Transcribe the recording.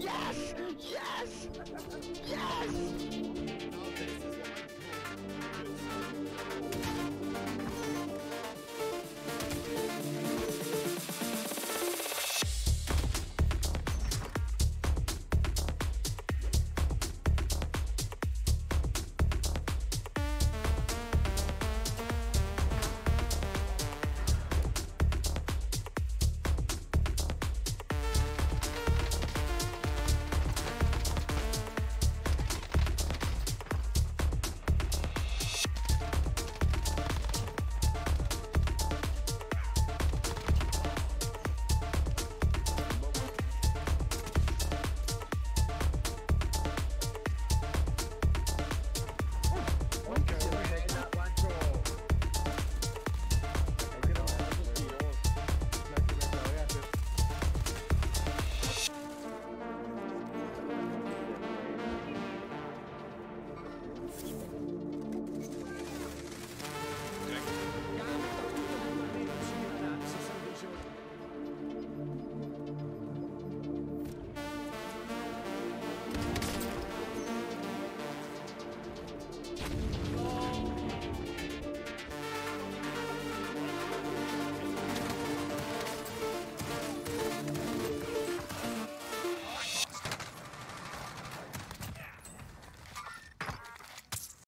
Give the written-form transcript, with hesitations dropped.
Yes! Yes!